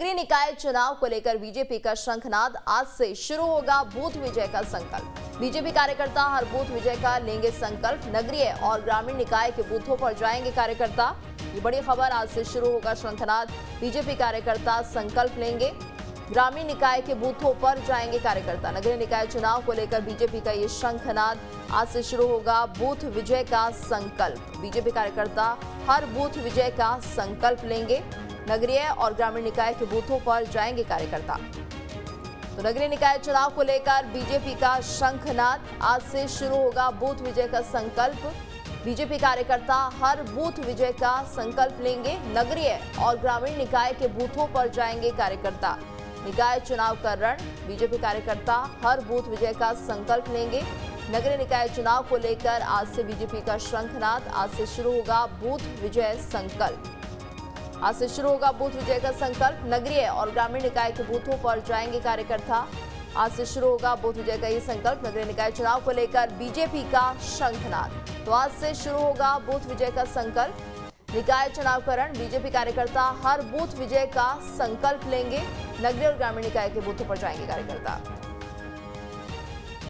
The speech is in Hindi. नगरीय निकाय चुनाव को लेकर बीजेपी का शंखनाद, आज से शुरू होगा बूथ विजय का संकल्प। बीजेपी कार्यकर्ता हर बूथ विजय का लेंगे संकल्प। नगरीय और ग्रामीण निकाय के बूथों पर जाएंगे कार्यकर्ता। ये बड़ी खबर, आज से शुरू होगा शंखनाद। बीजेपी कार्यकर्ता संकल्प लेंगे, ग्रामीण निकाय के बूथों पर जाएंगे कार्यकर्ता। नगरीय निकाय चुनाव को लेकर बीजेपी का ये शंखनाद, आज से शुरू होगा बूथ विजय का संकल्प। बीजेपी कार्यकर्ता हर बूथ विजय का संकल्प लेंगे, नगरीय और ग्रामीण निकाय के बूथों पर जाएंगे कार्यकर्ता। तो नगरीय निकाय चुनाव को लेकर बीजेपी का शंखनाद, आज से शुरू होगा बूथ विजय का संकल्प। बीजेपी कार्यकर्ता हर बूथ विजय का संकल्प लेंगे, नगरीय और ग्रामीण निकाय के बूथों पर जाएंगे कार्यकर्ता। निकाय चुनाव का रण, बीजेपी कार्यकर्ता हर बूथ विजय का संकल्प लेंगे। नगरीय निकाय चुनाव को लेकर आज से बीजेपी का शंखनाद, आज से शुरू होगा बूथ विजय संकल्प। आज से शुरू होगा बूथ विजय का संकल्प। नगरीय और ग्रामीण निकाय के बूथों पर जाएंगे कार्यकर्ता। आज से शुरू होगा बूथ विजय का ये संकल्प। नगरीय निकाय चुनाव को लेकर बीजेपी का शंखनाद, तो आज से शुरू होगा बूथ विजय का संकल्प। निकाय चुनाव का रण, बीजेपी कार्यकर्ता हर बूथ विजय का संकल्प लेंगे, नगरीय और ग्रामीण निकाय के बूथों पर जाएंगे कार्यकर्ता।